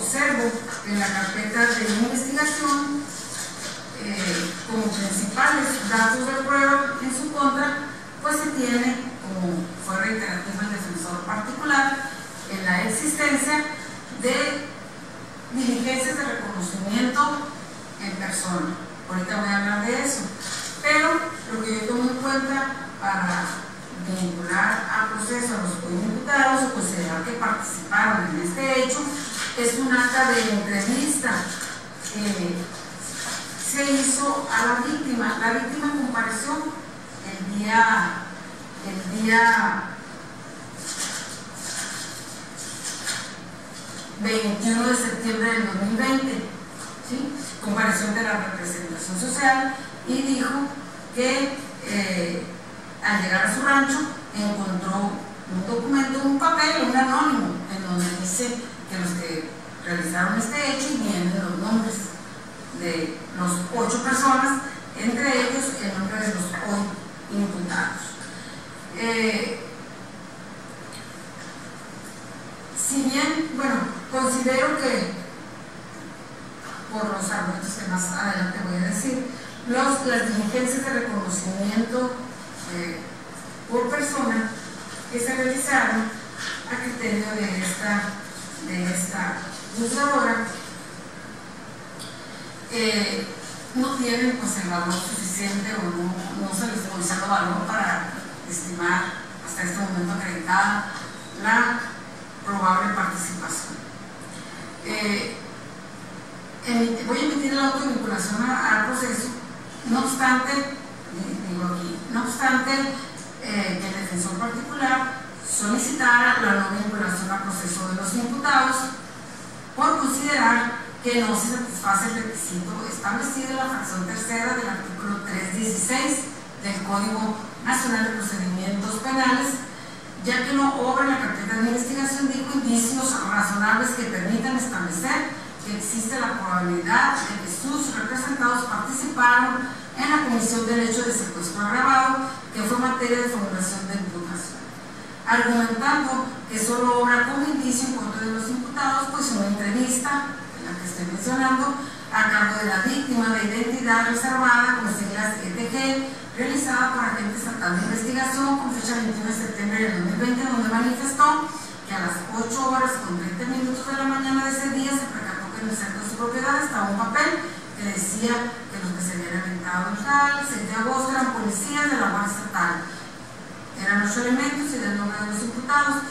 observo en la carpeta de investigación como principales datos de prueba en su contra, pues se tiene, como fue reiterativo el defensor particular, en la existencia de diligencias de reconocimiento en persona. Ahorita voy a hablar de eso, pero lo que yo tomo en cuenta para vincular a proceso a los que fueron imputados o considerar que participaron en este hecho es un acta de entrevista que se hizo a la víctima. La víctima compareció el día 21 de septiembre del 2020, ¿sí? Compareció ante la representación social y dijo que al llegar a su rancho encontró un documento, un papel, un anónimo, en donde dice que los que realizaron este hecho vienen los nombres de los 8 personas, entre ellos el nombre de los hoy imputados. Si bien, bueno, considero que, por los argumentos que más adelante voy a decir, las diligencias de reconocimiento por persona que se realizaron a criterio de esta juzgadora no tienen pues el valor suficiente o no se les conserva valor para estimar hasta este momento acreditada la probable participación. Voy a emitir la autovinculación al proceso, no obstante, digo aquí, no obstante que el defensor particular solicitara la no vinculación al proceso de los imputados por considerar que no se satisface el requisito establecido en la fracción tercera del artículo 316 del Código Nacional de Procedimientos Penales, ya que no obra la carpeta de investigación, dijo, indicios razonables que permitan establecer que existe la probabilidad de que sus representados participaron en la comisión del hecho de secuestro agravado, que fue materia de formulación de imputación, argumentando que solo obra como indicio en contra de los imputados, pues una entrevista, la que estoy mencionando, a cargo de la víctima de identidad reservada con siglas ETG, realizada por agente estatal de investigación con fecha 21 de septiembre del 2020, donde manifestó que a las 8:30 de la mañana de ese día se percató que en el centro de su propiedad estaba un papel que decía que los que se habían aventado el 6 de agosto eran policías de la Guardia Estatal, eran 8 elementos y del nombre de los imputados.